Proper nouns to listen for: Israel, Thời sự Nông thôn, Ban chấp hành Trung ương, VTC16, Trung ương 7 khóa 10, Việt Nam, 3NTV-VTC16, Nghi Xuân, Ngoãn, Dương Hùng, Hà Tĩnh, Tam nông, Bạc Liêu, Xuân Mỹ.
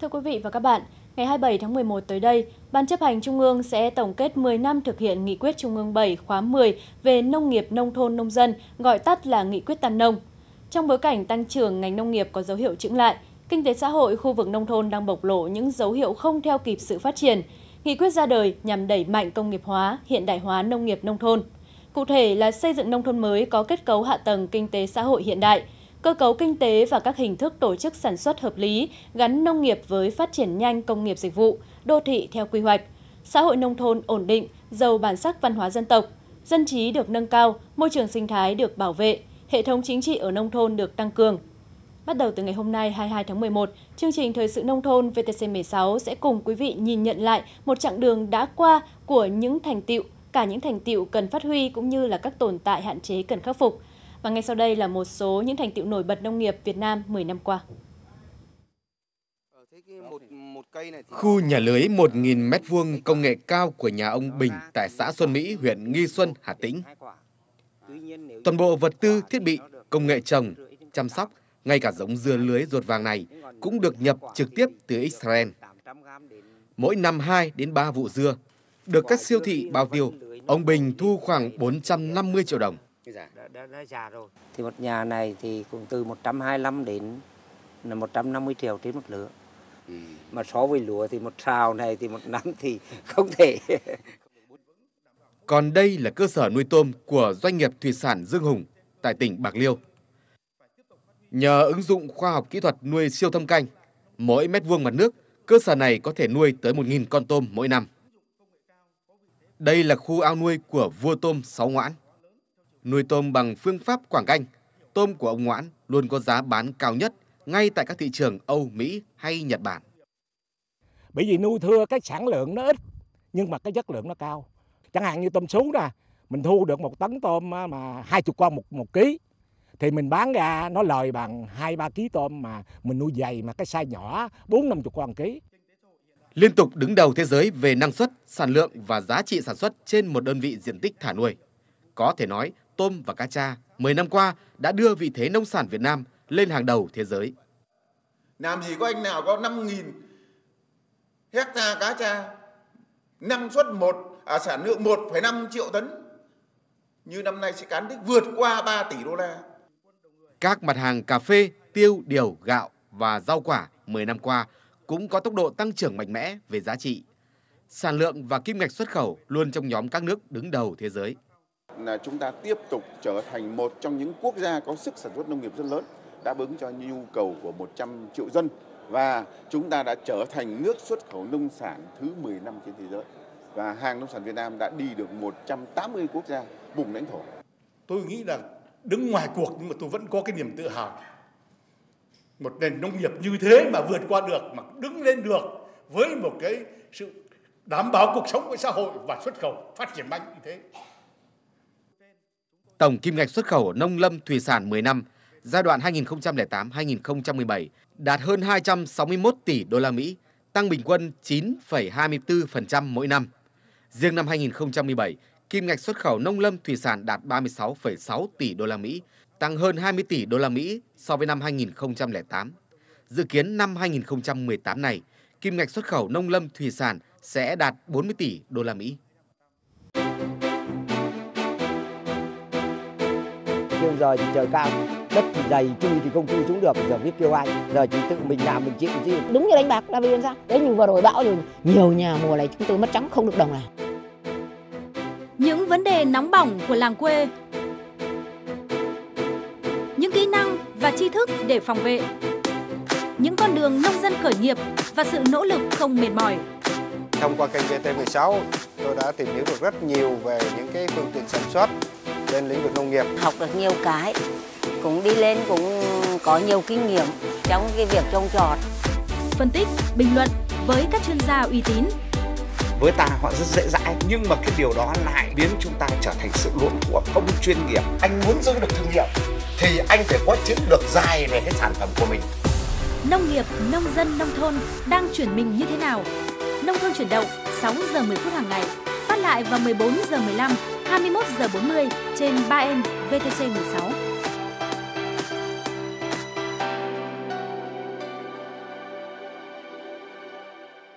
Thưa quý vị và các bạn, ngày 27 tháng 11 tới đây, Ban chấp hành Trung ương sẽ tổng kết 10 năm thực hiện Nghị quyết Trung ương 7 khóa 10 về nông nghiệp nông thôn nông dân, gọi tắt là Nghị quyết Tam nông. Trong bối cảnh tăng trưởng ngành nông nghiệp có dấu hiệu chững lại, kinh tế xã hội khu vực nông thôn đang bộc lộ những dấu hiệu không theo kịp sự phát triển. Nghị quyết ra đời nhằm đẩy mạnh công nghiệp hóa, hiện đại hóa nông nghiệp nông thôn. Cụ thể là xây dựng nông thôn mới có kết cấu hạ tầng kinh tế xã hội hiện đại, cơ cấu kinh tế và các hình thức tổ chức sản xuất hợp lý, gắn nông nghiệp với phát triển nhanh công nghiệp dịch vụ, đô thị theo quy hoạch, xã hội nông thôn ổn định, giàu bản sắc văn hóa dân tộc, dân trí được nâng cao, môi trường sinh thái được bảo vệ, hệ thống chính trị ở nông thôn được tăng cường. Bắt đầu từ ngày hôm nay 22 tháng 11, chương trình Thời sự Nông thôn VTC16 sẽ cùng quý vị nhìn nhận lại một chặng đường đã qua của những thành tựu, cả những thành tựu cần phát huy cũng như là các tồn tại hạn chế cần khắc phục. Và ngay sau đây là một số những thành tựu nổi bật nông nghiệp Việt Nam 10 năm qua. Khu nhà lưới 1.000 m2 công nghệ cao của nhà ông Bình tại xã Xuân Mỹ, huyện Nghi Xuân, Hà Tĩnh. Toàn bộ vật tư, thiết bị, công nghệ trồng, chăm sóc, ngay cả giống dưa lưới ruột vàng này cũng được nhập trực tiếp từ Israel. Mỗi năm 2 đến 3 vụ dưa được các siêu thị bao tiêu, ông Bình thu khoảng 450 triệu đồng. Thì một nhà này thì cũng từ 125 đến 150 triệu trên một lứa. Mà so với lúa thì một sào này thì một năm thì không thể. Còn đây là cơ sở nuôi tôm của doanh nghiệp thủy sản Dương Hùng tại tỉnh Bạc Liêu. Nhờ ứng dụng khoa học kỹ thuật nuôi siêu thâm canh, mỗi mét vuông mặt nước, cơ sở này có thể nuôi tới 1.000 con tôm mỗi năm. Đây là khu ao nuôi của vua tôm Sáu Ngoãn. Nuôi tôm bằng phương pháp quảng canh, tôm của ông Ngoãn luôn có giá bán cao nhất ngay tại các thị trường Âu, Mỹ hay Nhật Bản. Bởi vì nuôi thưa cái sản lượng nó ít, nhưng mà cái chất lượng nó cao. Chẳng hạn như tôm sú nè, mình thu được một tấn tôm mà 20 con một ký, thì mình bán ra nó lời bằng 2-3 kg tôm mà mình nuôi dày mà cái size nhỏ 4-50 con ký. Liên tục đứng đầu thế giới về năng suất, sản lượng và giá trị sản xuất trên một đơn vị diện tích thả nuôi. Có thể nói, tôm và cá tra 10 năm qua đã đưa vị thế nông sản Việt Nam lên hàng đầu thế giới. Làm gì có anh nào có 5.000 hecta cá tra, năng suất sản lượng 1,5 triệu tấn. Như năm nay sẽ cán đích vượt qua 3 tỷ đô la. Các mặt hàng cà phê, tiêu, điều, gạo và rau quả 10 năm qua cũng có tốc độ tăng trưởng mạnh mẽ về giá trị. Sản lượng và kim ngạch xuất khẩu luôn trong nhóm các nước đứng đầu thế giới. Là chúng ta tiếp tục trở thành một trong những quốc gia có sức sản xuất nông nghiệp rất lớn, đáp ứng cho nhu cầu của 100 triệu dân. Và chúng ta đã trở thành nước xuất khẩu nông sản thứ 15 trên thế giới. Và hàng nông sản Việt Nam đã đi được 180 quốc gia, vùng lãnh thổ. Tôi nghĩ là đứng ngoài cuộc nhưng mà tôi vẫn có cái niềm tự hào. Một nền nông nghiệp như thế mà vượt qua được, mà đứng lên được với một cái sự đảm bảo cuộc sống của xã hội và xuất khẩu phát triển mạnh như thế. Tổng kim ngạch xuất khẩu nông lâm thủy sản 10 năm, giai đoạn 2008-2017 đạt hơn 261 tỷ đô la Mỹ, tăng bình quân 9,24% mỗi năm. Riêng năm 2017, kim ngạch xuất khẩu nông lâm thủy sản đạt 36,6 tỷ đô la Mỹ, tăng hơn 20 tỷ đô la Mỹ so với năm 2008. Dự kiến năm 2018 này, kim ngạch xuất khẩu nông lâm thủy sản sẽ đạt 40 tỷ đô la Mỹ. Giờ thì trời cao, đất thì dày, chui thì không chui xuống được, giờ biết kêu ai, giờ chỉ tự mình làm mình chịu chứ. Đúng như đánh bạc, là vì làm sao? Đấy, nhưng vừa rồi bão rồi, nhiều nhà mùa này chúng tôi mất trắng không được đồng nào. Những vấn đề nóng bỏng của làng quê, những kỹ năng và tri thức để phòng vệ, những con đường nông dân khởi nghiệp và sự nỗ lực không mệt mỏi. Thông qua kênh VT16, tôi đã tìm hiểu được rất nhiều về những cái phương tiện sản xuất trên lĩnh vực nông nghiệp. Học được nhiều cái, cũng đi lên, cũng có nhiều kinh nghiệm trong cái việc trồng trọt. Phân tích, bình luận với các chuyên gia uy tín. Với ta họ rất dễ dãi, nhưng mà cái điều đó lại biến chúng ta trở thành sự luộm thuộm không chuyên nghiệp. Anh muốn giữ được thương hiệu thì anh phải có chiến lược dài về cái sản phẩm của mình. Nông nghiệp, nông dân, nông thôn đang chuyển mình như thế nào? Nông thôn chuyển động 6 giờ 10 phút hàng ngày, phát lại vào 14 giờ 15. 21 giờ 40 trên 3N VTC 16.